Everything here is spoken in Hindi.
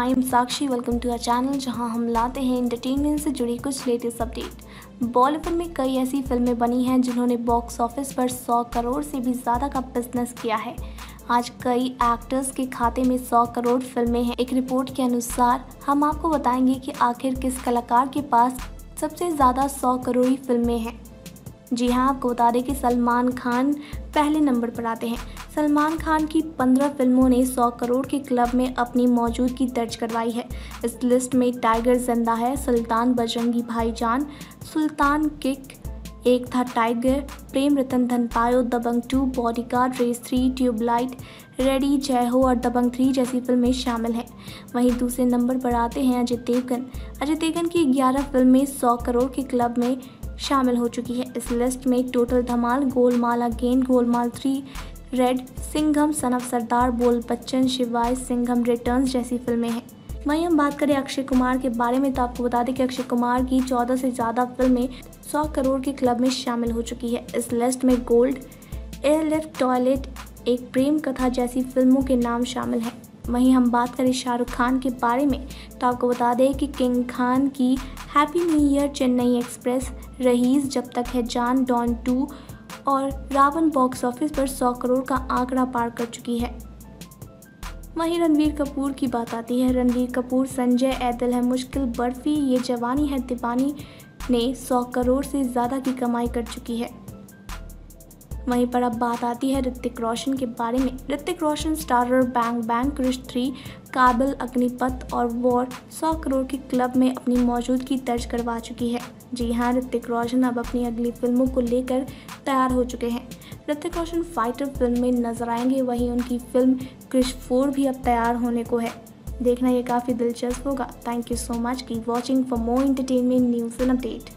I am Sakshi, welcome to our channel जहां हम लाते हैं एंटरटेनमेंट से जुड़ी कुछ लेटेस्ट अपडेट। बॉलीवुड में कई ऐसी फिल्में बनी हैं जिन्होंने बॉक्स ऑफिस पर 100 करोड़ से भी ज़्यादा का बिजनेस किया है। आज कई एक्टर्स के खाते में 100 करोड़ फिल्में हैं। एक रिपोर्ट के अनुसार हम आपको बताएंगे कि आखिर किस कलाकार के पास सबसे ज़्यादा 100 करोड़ की फिल्में हैं। जी हाँ, आपको बता दें कि सलमान खान पहले नंबर पर आते हैं। सलमान खान की 15 फिल्मों ने 100 करोड़ के क्लब में अपनी मौजूदगी दर्ज करवाई है। इस लिस्ट में टाइगर जिंदा है, सुल्तान, बजरंगी भाईजान, सुल्तान किक, एक था टाइगर, प्रेम Ratan Dhan Payo, Dabangg 2, bodyguard, race 3, tubelight, ready, Jai Ho और दबंग 3 जैसी फिल्में शामिल हैं। वहीं दूसरे नंबर पर आते हैं अजय देवगन। अजय देवगन की 11 फिल्में 100 करोड़ के क्लब में शामिल हो चुकी है। इस लिस्ट में total Dhamaal, Golmaal again, Golmaal 3, raid, Singham, son of Sardaar, Bol Bachchan, शिवाय, सिंघम रिटर्न्स जैसी फिल्में हैं। वहीं हम बात करें अक्षय कुमार के बारे में तो आपको बता दें कि अक्षय कुमार की 14 से ज़्यादा फिल्में 100 करोड़ के क्लब में शामिल हो चुकी है। इस लिस्ट में गोल्ड, एयरलिफ्ट, टॉयलेट एक प्रेम कथा जैसी फिल्मों के नाम शामिल हैं। वहीं हम बात करें शाहरुख खान के बारे में तो आपको बता दें कि किंग खान की happy new year, Chennai express, Raees, जब तक है जान, डॉन 2 और रावण बॉक्स ऑफिस पर 100 करोड़ का आंकड़ा पार कर चुकी है। वहीं रणवीर कपूर की बात आती है। रणवीर कपूर, संजय, ए दिल है मुश्किल, बर्फी, ये जवानी है दीवानी ने 100 करोड़ से ज़्यादा की कमाई कर चुकी है। वहीं पर अब बात आती है ऋतिक रोशन के बारे में। ऋतिक रोशन स्टारर बैंग, क्रिश 3, काबिल, अग्निपथ और वॉर 100 करोड़ के क्लब में अपनी मौजूदगी दर्ज करवा चुकी है। जी हाँ, ऋतिक रोशन अब अपनी अगली फिल्मों को लेकर तैयार हो चुके हैं। ऋतिक रोशन फाइटर फिल्म में नजर आएंगे। वहीं उनकी फिल्म क्रिश 4 भी अब तैयार होने को है। देखना ये काफ़ी दिलचस्प होगा। थैंक यू सो मच की watching for more entertainment news and update.